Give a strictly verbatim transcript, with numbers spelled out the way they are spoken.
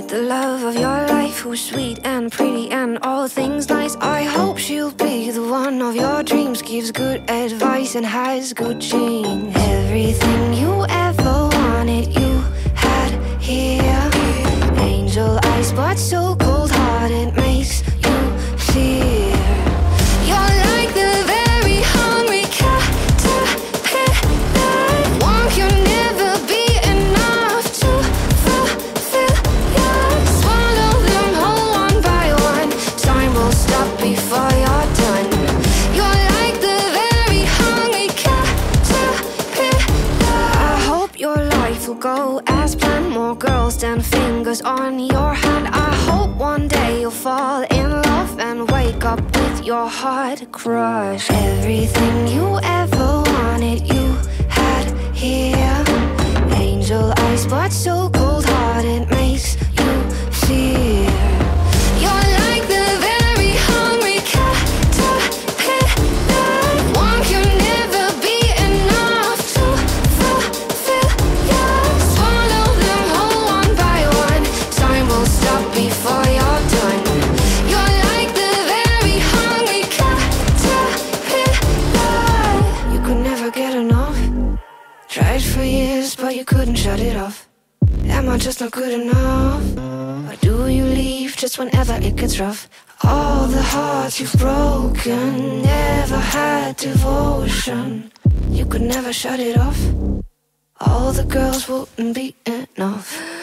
meet the love of your life, who's sweet and pretty and all things nice. I hope she'll be the one of your dreams, gives good advice and has good genes. Everything you ever wanted, you had here. Angel eyes, but so cold-hearted, makes you fear. You're like the very hungry caterpillar. One can go as planned, more girls than fingers on your hand. I hope one day you'll fall in love and wake up with your heart crushed. Everything you ever wanted, you had here. Angel eyes, but so cold-hearted, makes you fear. You're like the very hungry caterpillar. One can never be enough to fulfill you. Swallow them whole one by one. Time will stop before you're done. You're like the very hungry caterpillar. You could never get enough. Tried for years, but you couldn't shut it off. Am I just not good enough? Or do you leave just whenever it gets rough? All the hearts you've broken, never had devotion. You could never shut it off. All the girls wouldn't be enough.